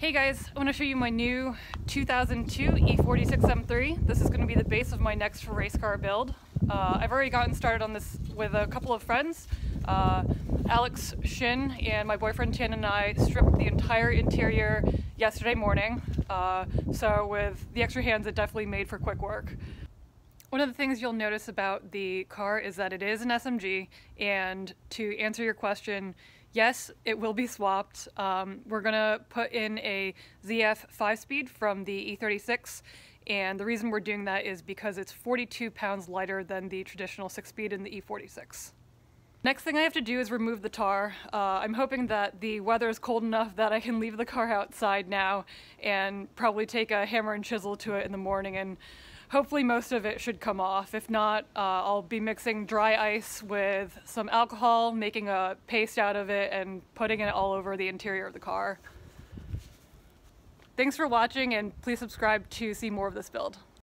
Hey guys, I want to show you my new 2002 E46 M3. This is going to be the base of my next race car build. I've already gotten started on this with a couple of friends. Alex Shin and my boyfriend Chan and I stripped the entire interior yesterday morning. So with the extra hands, it definitely made for quick work. One of the things you'll notice about the car is that it is an SMG, and to answer your question, yes, it will be swapped. We're gonna put in a ZF 5-speed from the E36, and the reason we're doing that is because it's 42 pounds lighter than the traditional 6-speed in the E46. Next thing I have to do is remove the tar. I'm hoping that the weather is cold enough that I can leave the car outside now and probably take a hammer and chisel to it in the morning, and hopefully most of it should come off. If not, I'll be mixing dry ice with some alcohol, making a paste out of it, and putting it all over the interior of the car. Thanks for watching, and please subscribe to see more of this build.